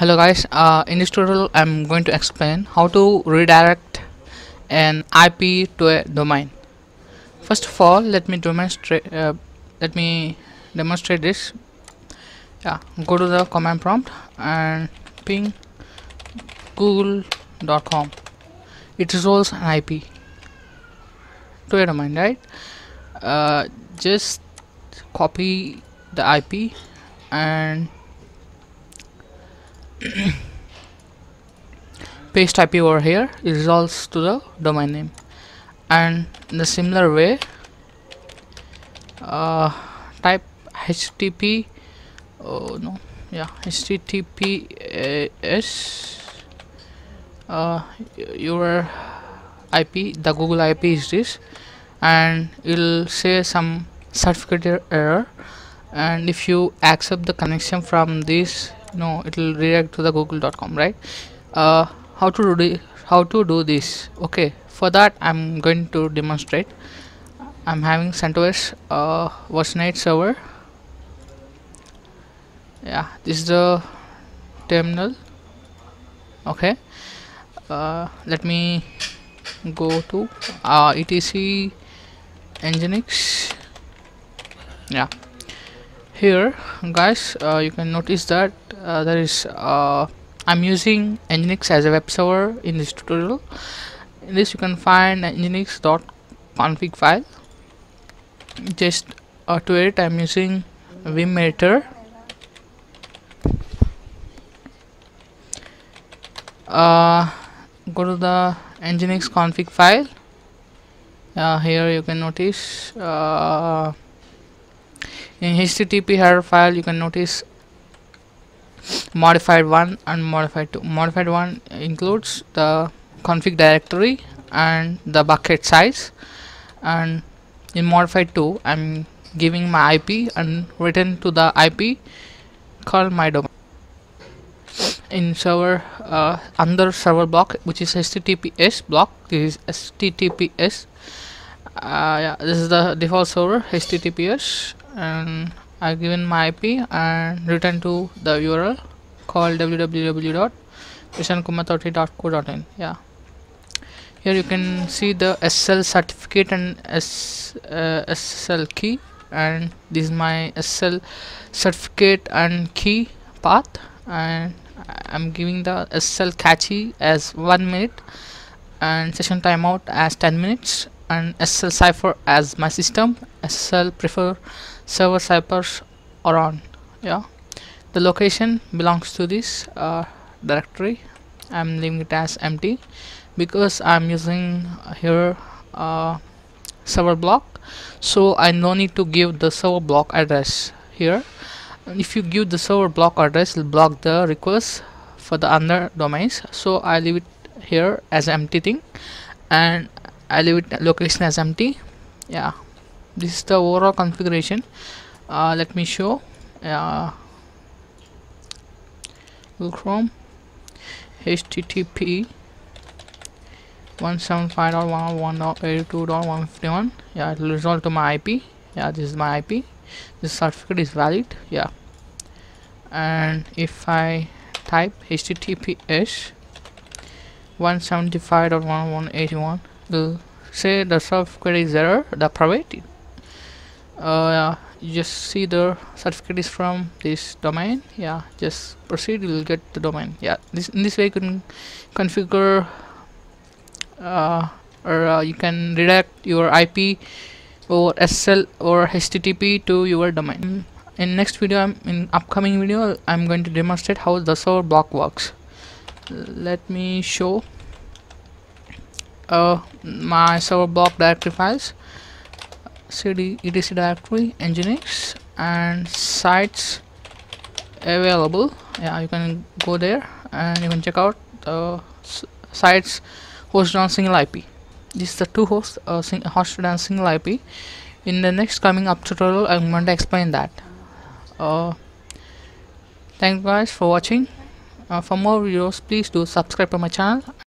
Hello guys, in this tutorial I'm going to explain how to redirect an IP to a domain. First of all, let me demonstrate this. Go to the command prompt and ping google.com. it resolves an IP to a domain, right? Just copy the IP and paste IP over here. It resolves to the domain name, and in a similar way type HTTPS your IP, the Google IP is this, and it will say some certificate error, and if you accept the connection from this, it will redirect to the google.com, right? How to do this? Okay, for that I'm going to demonstrate. I'm having CentOS version 8 server. This is the terminal. Okay, let me go to etc nginx. Here guys, you can notice that there is I'm using nginx as a web server in this tutorial. In this you can find nginx.config file. Just to edit, I'm using vim editor. Go to the nginx config file. Here you can notice in HTTP header file you can notice modified 1 and modified 2. Modified 1 includes the config directory and the bucket size, and in modified 2 I'm giving my IP and return to the IP called my domain. In server under server block, which is HTTPS block, this is HTTPS. This is the default server HTTPS, and I've given my IP and return to the URL called www.prasanthkumartaviti.co.in. Here you can see the SSL certificate and SSL key, and this is my SSL certificate and key path, and I'm giving the SSL cache as 1 minute and session timeout as 10 minutes and SSL cipher as my system. SSL prefer server ciphers are on. The location belongs to this directory. I'm leaving it as empty because I'm using here server block, so I no need to give the server block address here. If you give the server block address, it will block the request for the other domains, so I leave it here as empty thing, and I leave it location as empty. This is the overall configuration. Let me show. Google Chrome HTTP 175.101.82.151. It will resolve to my IP. This is my IP. This certificate is valid. And if I type HTTPS 175.101.81, will say the certificate is error, the private. You just see the certificate is from this domain. Just proceed, you will get the domain. In this way you can configure or you can redirect your IP or SSL or HTTP to your domain. In next video, in upcoming video I'm going to demonstrate how the server block works. Let me show my server block directory files: cd etc directory, nginx, and sites available. You can go there and you can check out the sites hosted on single IP. This is the two hosts hosted on single IP. In the next coming up tutorial, I'm going to explain that. Thank you guys for watching. For more videos, please do subscribe to my channel.